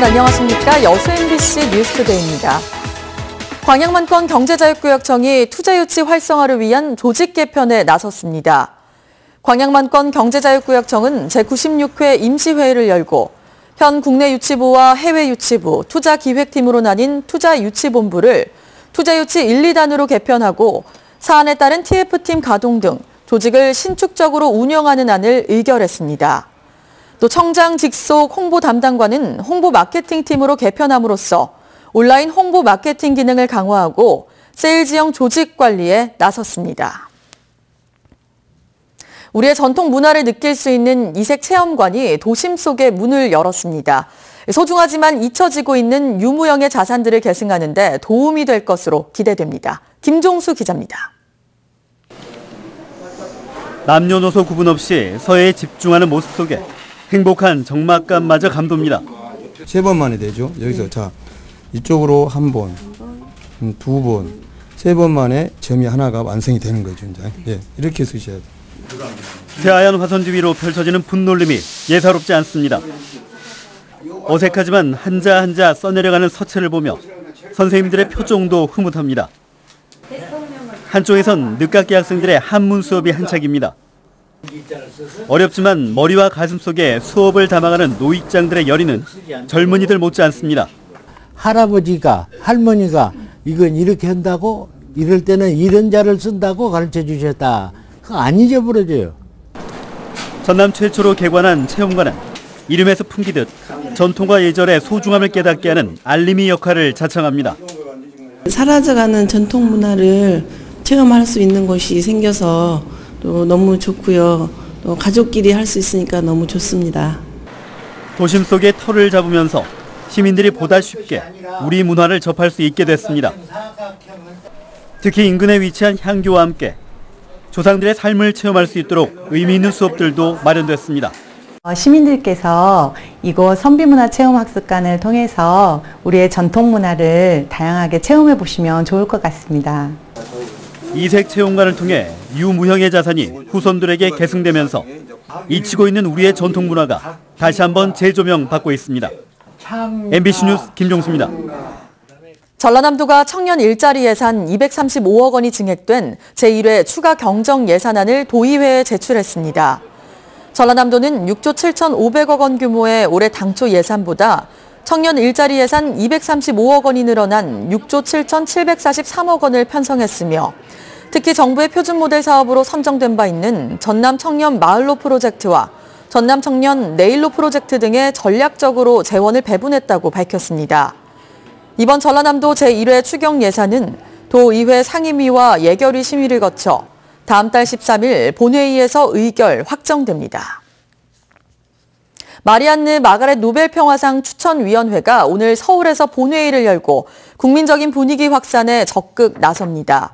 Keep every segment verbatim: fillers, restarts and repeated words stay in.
여러분 안녕하십니까? 여수 엠비씨 뉴스투데이입니다. 광양만권 경제자유구역청이 투자유치 활성화를 위한 조직 개편에 나섰습니다. 광양만권 경제자유구역청은 제구십육 회 임시회의를 열고 현 국내 유치부와 해외 유치부, 투자기획팀으로 나뉜 투자유치본부를 투자유치 일, 이 단으로 개편하고 사안에 따른 티에프팀 가동 등 조직을 신축적으로 운영하는 안을 의결했습니다. 또 청장 직속 홍보 담당관은 홍보 마케팅팀으로 개편함으로써 온라인 홍보 마케팅 기능을 강화하고 세일즈형 조직 관리에 나섰습니다. 우리의 전통 문화를 느낄 수 있는 이색 체험관이 도심 속에 문을 열었습니다. 소중하지만 잊혀지고 있는 유무형의 자산들을 계승하는 데 도움이 될 것으로 기대됩니다. 김종수 기자입니다. 남녀노소 구분 없이 서예에 집중하는 모습 속에 행복한 정막감마저 감돕니다. 세 번만이 되죠. 여기서 자 이쪽으로 한 번, 두 번, 세 번만에 점이 하나가 완성이 되는 거죠. 이제 예, 이렇게 쓰셔야 돼요. 세하연 화선지 위로 펼쳐지는 붓놀림이 예사롭지 않습니다. 어색하지만 한자 한자 써내려가는 서체를 보며 선생님들의 표정도 흐뭇합니다. 한쪽에선 늦깎이 학생들의 한문 수업이 한창입니다. 어렵지만 머리와 가슴 속에 수업을 담아가는 노익장들의 열의는 젊은이들 못지않습니다. 할아버지가 할머니가 이건 이렇게 한다고 이럴 때는 이런 자를 쓴다고 가르쳐 주셨다. 그거 안 잊어버려져요. 전남 최초로 개관한 체험관은 이름에서 풍기듯 전통과 예절의 소중함을 깨닫게 하는 알림이 역할을 자청합니다. 사라져가는 전통 문화를 체험할 수 있는 곳이 생겨서 또 너무 좋고요. 또 가족끼리 할 수 있으니까 너무 좋습니다. 도심 속의 터를 잡으면서 시민들이 보다 쉽게 우리 문화를 접할 수 있게 됐습니다. 특히 인근에 위치한 향교와 함께 조상들의 삶을 체험할 수 있도록 의미 있는 수업들도 마련됐습니다. 시민들께서 이곳 선비문화 체험학습관을 통해서 우리의 전통문화를 다양하게 체험해 보시면 좋을 것 같습니다. 이색 체험관을 통해 유무형의 자산이 후손들에게 계승되면서 잊히고 있는 우리의 전통문화가 다시 한번 재조명받고 있습니다. 엠비씨 뉴스 김종수입니다. 전라남도가 청년 일자리 예산 이백삼십오억 원이 증액된 제일 회 추가 경정 예산안을 도의회에 제출했습니다. 전라남도는 육조 칠천오백억 원 규모의 올해 당초 예산보다 청년 일자리 예산 이백삼십오억 원이 늘어난 육조 칠천칠백사십삼억 원을 편성했으며 특히 정부의 표준 모델 사업으로 선정된 바 있는 전남청년마을로 프로젝트와 전남청년내일로 프로젝트 등에 전략적으로 재원을 배분했다고 밝혔습니다. 이번 전라남도 제일 회 추경 예산은 도의회 상임위와 예결위 심의를 거쳐 다음 달 십삼 일 본회의에서 의결 확정됩니다. 마리안느 마가렛 노벨평화상 추천위원회가 오늘 서울에서 본회의를 열고 국민적인 분위기 확산에 적극 나섭니다.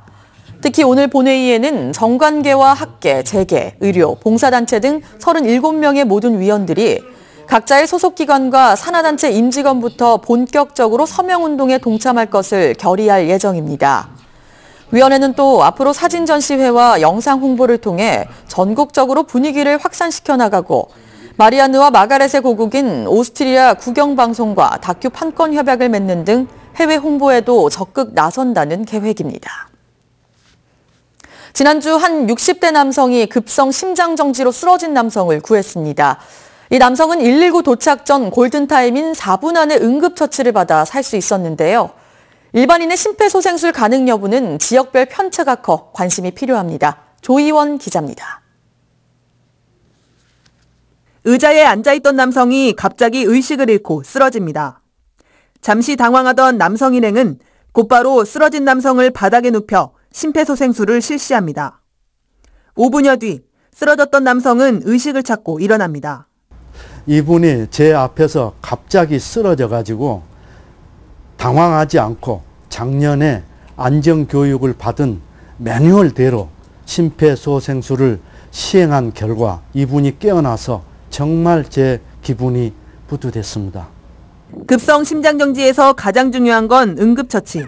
특히 오늘 본회의에는 정관계와 학계, 재계, 의료, 봉사단체 등 삼십칠 명의 모든 위원들이 각자의 소속기관과 산하단체 임직원부터 본격적으로 서명운동에 동참할 것을 결의할 예정입니다. 위원회는 또 앞으로 사진 전시회와 영상 홍보를 통해 전국적으로 분위기를 확산시켜 나가고 마리안느와 마가렛의 고국인 오스트리아 국영방송과 다큐 판권 협약을 맺는 등 해외 홍보에도 적극 나선다는 계획입니다. 지난주 한 육십 대 남성이 급성 심장정지로 쓰러진 남성을 구했습니다. 이 남성은 일일구 도착 전 골든타임인 사 분 안에 응급처치를 받아 살 수 있었는데요. 일반인의 심폐소생술 가능 여부는 지역별 편차가 커 관심이 필요합니다. 조희원 기자입니다. 의자에 앉아있던 남성이 갑자기 의식을 잃고 쓰러집니다. 잠시 당황하던 남성 일행은 곧바로 쓰러진 남성을 바닥에 눕혀 심폐소생술을 실시합니다. 오 분여 뒤 쓰러졌던 남성은 의식을 찾고 일어납니다. 이분이 제 앞에서 갑자기 쓰러져가지고 당황하지 않고 작년에 안전교육을 받은 매뉴얼대로 심폐소생술을 시행한 결과 이분이 깨어나서 정말 제 기분이 뿌듯했습니다. 급성 심장정지에서 가장 중요한 건 응급처치.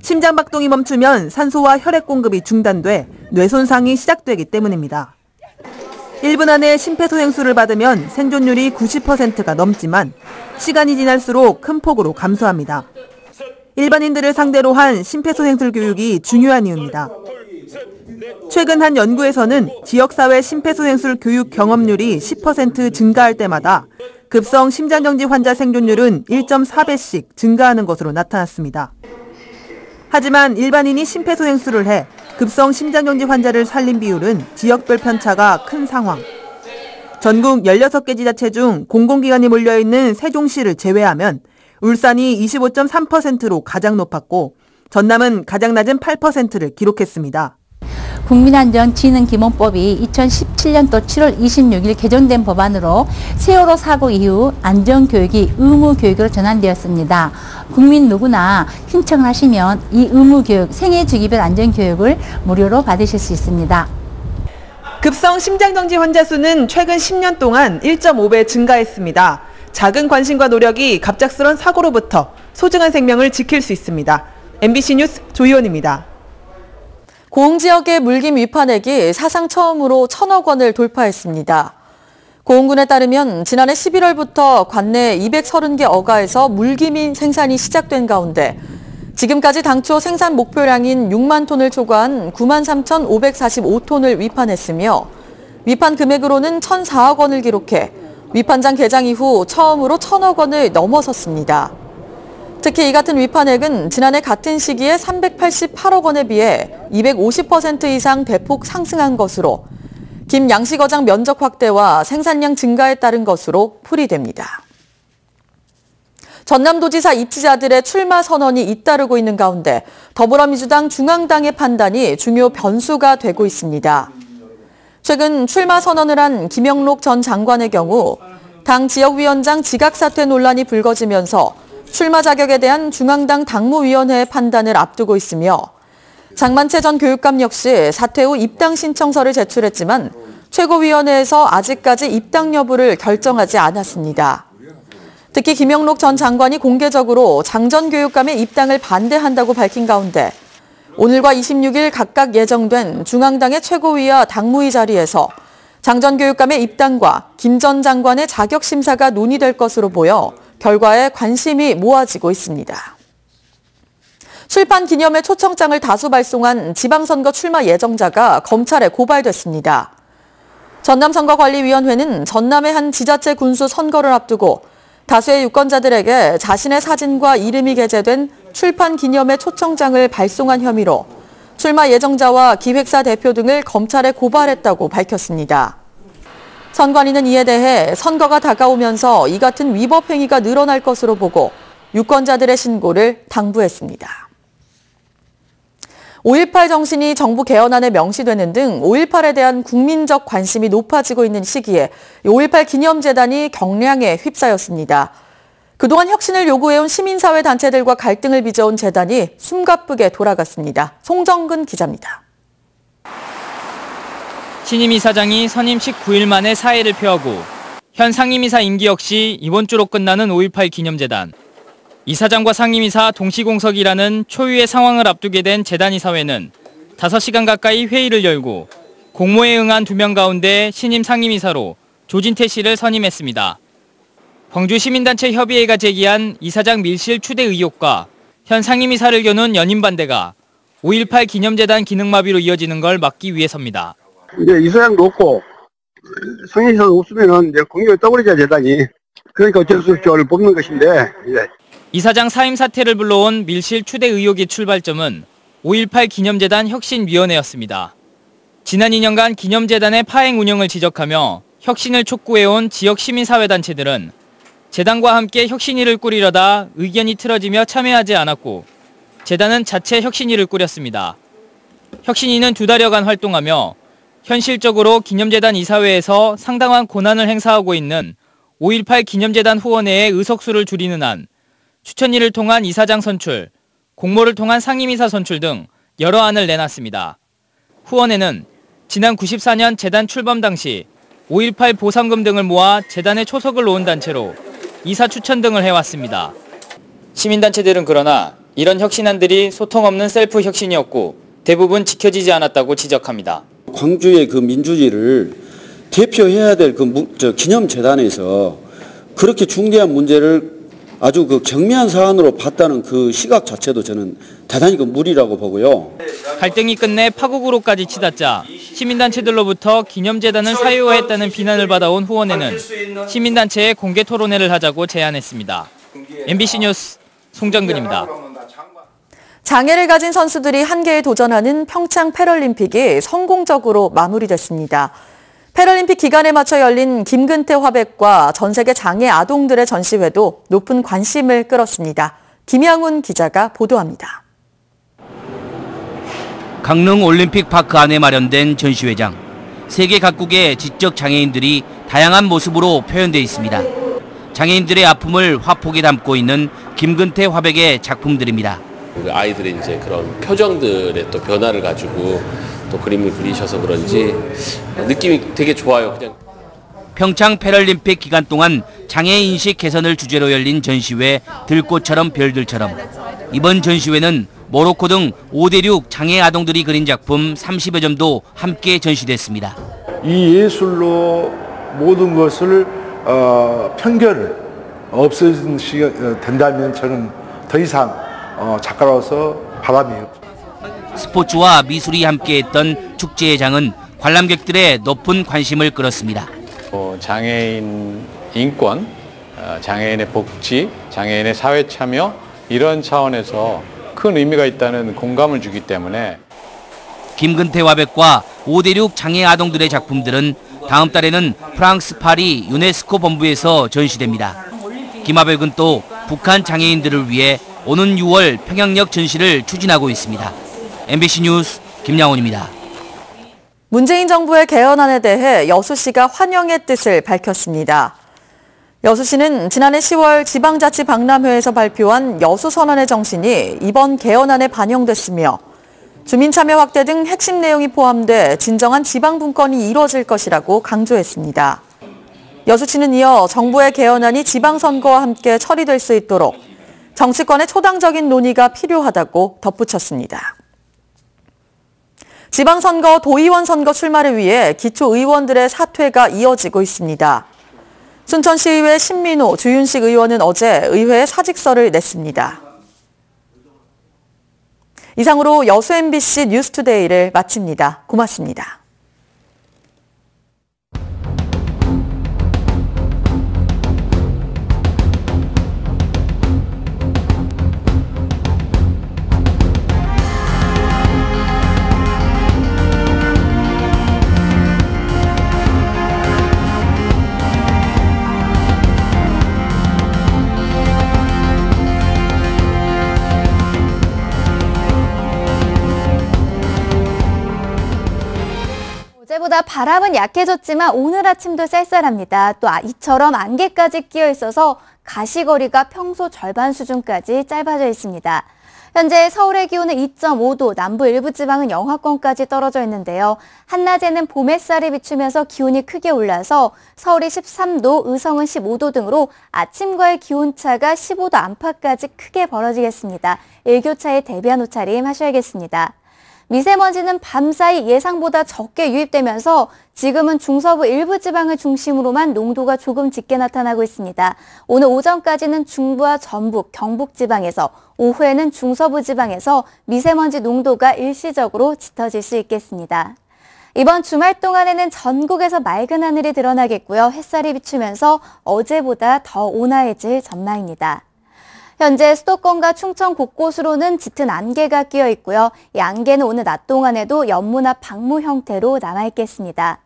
심장박동이 멈추면 산소와 혈액 공급이 중단돼 뇌손상이 시작되기 때문입니다. 일 분 안에 심폐소생술을 받으면 생존율이 구십 퍼센트가 넘지만 시간이 지날수록 큰 폭으로 감소합니다. 일반인들을 상대로 한 심폐소생술 교육이 중요한 이유입니다. 최근 한 연구에서는 지역사회 심폐소생술 교육 경험률이 십 퍼센트 증가할 때마다 급성 심장정지 환자 생존율은 일 점 사 배씩 증가하는 것으로 나타났습니다. 하지만 일반인이 심폐소생술을 해 급성 심장정지 환자를 살린 비율은 지역별 편차가 큰 상황. 전국 열여섯 개 지자체 중 공공기관이 몰려있는 세종시를 제외하면 울산이 이십오 점 삼 퍼센트로 가장 높았고 전남은 가장 낮은 팔 퍼센트를 기록했습니다. 국민안전지능기본법이 이천십칠 년도 칠월 이십육일 개정된 법안으로 세월호 사고 이후 안전교육이 의무교육으로 전환되었습니다. 국민 누구나 신청을 하시면 이 의무교육, 생애주기별 안전교육을 무료로 받으실 수 있습니다. 급성 심장정지 환자 수는 최근 십 년 동안 일 점 오 배 증가했습니다. 작은 관심과 노력이 갑작스런 사고로부터 소중한 생명을 지킬 수 있습니다. 엠비씨 뉴스 조희원입니다. 고흥지역의 물김 위파액이 사상 처음으로 천억 원을 돌파했습니다. 고흥군에 따르면 지난해 십일월부터 관내 이백삼십 개 어가에서 물김 생산이 시작된 가운데 지금까지 당초 생산 목표량인 육만 톤을 초과한 구만 삼천오백사십오 톤을 위판했으며 위판 금액으로는 천사억 원을 기록해 위판장 개장 이후 처음으로 천억 원을 넘어섰습니다. 특히 이 같은 위판액은 지난해 같은 시기에 삼백팔십팔억 원에 비해 이백오십 퍼센트 이상 대폭 상승한 것으로 김 양식어장 면적 확대와 생산량 증가에 따른 것으로 풀이됩니다. 전남도지사 입지자들의 출마 선언이 잇따르고 있는 가운데 더불어민주당 중앙당의 판단이 중요 변수가 되고 있습니다. 최근 출마 선언을 한 김영록 전 장관의 경우 당 지역위원장 지각사퇴 논란이 불거지면서 출마 자격에 대한 중앙당 당무위원회의 판단을 앞두고 있으며 장만채 전 교육감 역시 사퇴 후 입당 신청서를 제출했지만 최고위원회에서 아직까지 입당 여부를 결정하지 않았습니다. 특히 김영록 전 장관이 공개적으로 장 전 교육감의 입당을 반대한다고 밝힌 가운데 오늘과 이십육일 각각 예정된 중앙당의 최고위와 당무위 자리에서 장 전 교육감의 입당과 김 전 장관의 자격 심사가 논의될 것으로 보여 결과에 관심이 모아지고 있습니다. 출판 기념회 초청장을 다수 발송한 지방선거 출마 예정자가 검찰에 고발됐습니다. 전남선거관리위원회는 전남의 한 지자체 군수 선거를 앞두고 다수의 유권자들에게 자신의 사진과 이름이 게재된 출판 기념회 초청장을 발송한 혐의로 출마 예정자와 기획사 대표 등을 검찰에 고발했다고 밝혔습니다. 선관위는 이에 대해 선거가 다가오면서 이 같은 위법 행위가 늘어날 것으로 보고 유권자들의 신고를 당부했습니다. 오일팔 정신이 정부 개헌안에 명시되는 등 오일팔에 대한 국민적 관심이 높아지고 있는 시기에 오일팔 기념재단이 경량에 휩싸였습니다. 그동안 혁신을 요구해온 시민사회 단체들과 갈등을 빚어온 재단이 숨가쁘게 돌아갔습니다. 송정근 기자입니다. 신임이사장이 선임 십구 일 만에 사의를 표하고 현 상임이사 임기 역시 이번 주로 끝나는 오일팔 기념재단. 이사장과 상임이사 동시공석이라는 초유의 상황을 앞두게 된 재단이사회는 다섯 시간 가까이 회의를 열고 공모에 응한 두 명 가운데 신임 상임이사로 조진태 씨를 선임했습니다. 광주시민단체 협의회가 제기한 이사장 밀실 추대 의혹과 현 상임이사를 겨눈 연임 반대가 오일팔 기념재단 기능마비로 이어지는 걸 막기 위해서입니다. 이제 이사장도 없고 상임이사도 없으면 이제 공격이 떠버리자 재단이. 그러니까 어쩔 수 없이 저를 뽑는 것인데. 이제. 이사장 사임 사태를 불러온 밀실 추대 의혹의 출발점은 오일팔 기념재단 혁신위원회였습니다. 지난 이 년간 기념재단의 파행 운영을 지적하며 혁신을 촉구해온 지역 시민사회단체들은 재단과 함께 혁신위를 꾸리려다 의견이 틀어지며 참여하지 않았고 재단은 자체 혁신위를 꾸렸습니다. 혁신위는 두 달여간 활동하며 현실적으로 기념재단 이사회에서 상당한 고난을 행사하고 있는 오일팔 기념재단 후원회의 의석수를 줄이는 한, 추천위를 통한 이사장 선출, 공모를 통한 상임이사 선출 등 여러 안을 내놨습니다. 후원회는 지난 구십사 년 재단 출범 당시 오일팔 보상금 등을 모아 재단에 초석을 놓은 단체로 이사 추천 등을 해왔습니다. 시민단체들은 그러나 이런 혁신안들이 소통 없는 셀프 혁신이었고 대부분 지켜지지 않았다고 지적합니다. 광주의 그 민주주의를 대표해야 될 그 저 기념재단에서 그렇게 중대한 문제를 아주 그 경미한 사안으로 봤다는 그 시각 자체도 저는 대단히 그 무리라고 보고요. 갈등이 끝내 파국으로까지 치닫자 시민단체들로부터 기념재단을 사유화했다는 비난을 받아온 후원회는 시민단체의 공개 토론회를 하자고 제안했습니다. 엠비씨 뉴스 송정근입니다. 장애를 가진 선수들이 한계에 도전하는 평창 패럴림픽이 성공적으로 마무리됐습니다. 패럴림픽 기간에 맞춰 열린 김근태 화백과 전 세계 장애 아동들의 전시회도 높은 관심을 끌었습니다. 김양훈 기자가 보도합니다. 강릉 올림픽 파크 안에 마련된 전시회장. 세계 각국의 지적 장애인들이 다양한 모습으로 표현돼 있습니다. 장애인들의 아픔을 화폭에 담고 있는 김근태 화백의 작품들입니다. 아이들의 이제 그런 표정들의 또 변화를 가지고 또 그림을 그리셔서 그런지 느낌이 되게 좋아요. 그냥. 평창 패럴림픽 기간 동안 장애인식 개선을 주제로 열린 전시회 들꽃처럼 별들처럼. 이번 전시회는 모로코 등 오 대륙 장애 아동들이 그린 작품 삼십여 점도 함께 전시됐습니다. 이 예술로 모든 것을 어, 편견을 없애시게 된다면 저는 더 이상 어, 작가로서 바람이 없습니다. 스포츠와 미술이 함께했던 축제의 장은 관람객들의 높은 관심을 끌었습니다. 장애인 인권, 장애인의 복지, 장애인의 사회 참여 이런 차원에서 큰 의미가 있다는 공감을 주기 때문에 김근태 화백과 오 대륙 장애 아동들의 작품들은 다음 달에는 프랑스 파리 유네스코 본부에서 전시됩니다. 김 화백은 또 북한 장애인들을 위해 오는 유월 평양역 전시를 추진하고 있습니다. 엠비씨 뉴스 김양훈입니다. 문재인 정부의 개헌안에 대해 여수시가 환영의 뜻을 밝혔습니다. 여수시는 지난해 시월 지방자치박람회에서 발표한 여수선언의 정신이 이번 개헌안에 반영됐으며 주민참여 확대 등 핵심 내용이 포함돼 진정한 지방분권이 이뤄질 것이라고 강조했습니다. 여수시는 이어 정부의 개헌안이 지방선거와 함께 처리될 수 있도록 정치권의 초당적인 논의가 필요하다고 덧붙였습니다. 지방선거 도의원 선거 출마를 위해 기초의원들의 사퇴가 이어지고 있습니다. 순천시의회 신민호, 주윤식 의원은 어제 의회에 사직서를 냈습니다. 이상으로 여수 엠비씨 뉴스투데이를 마칩니다. 고맙습니다. 보다 바람은 약해졌지만 오늘 아침도 쌀쌀합니다. 또 이처럼 안개까지 끼어 있어서 가시거리가 평소 절반 수준까지 짧아져 있습니다. 현재 서울의 기온은 이 점 오 도, 남부 일부 지방은 영하권까지 떨어져 있는데요. 한낮에는 봄 햇살이 비추면서 기온이 크게 올라서 서울이 십삼 도, 의성은 십오 도 등으로 아침과의 기온차가 십오 도 안팎까지 크게 벌어지겠습니다. 일교차에 대비한 옷차림 하셔야겠습니다. 미세먼지는 밤사이 예상보다 적게 유입되면서 지금은 중서부 일부 지방을 중심으로만 농도가 조금 짙게 나타나고 있습니다. 오늘 오전까지는 중부와 전북, 경북 지방에서, 오후에는 중서부 지방에서 미세먼지 농도가 일시적으로 짙어질 수 있겠습니다. 이번 주말 동안에는 전국에서 맑은 하늘이 드러나겠고요. 햇살이 비추면서 어제보다 더 온화해질 전망입니다. 현재 수도권과 충청 곳곳으로는 짙은 안개가 끼어 있고요. 이 안개는 오늘 낮 동안에도 연무나 박무 형태로 남아있겠습니다.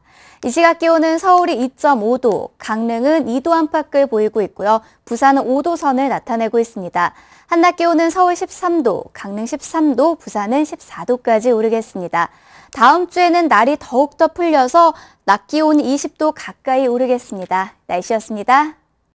이 시각 기온은 서울이 이 점 오 도, 강릉은 이 도 안팎을 보이고 있고요. 부산은 오 도 선을 나타내고 있습니다. 한낮 기온은 서울 십삼 도, 강릉 십삼 도, 부산은 십사 도까지 오르겠습니다. 다음 주에는 날이 더욱더 풀려서 낮 기온 이십 도 가까이 오르겠습니다. 날씨였습니다.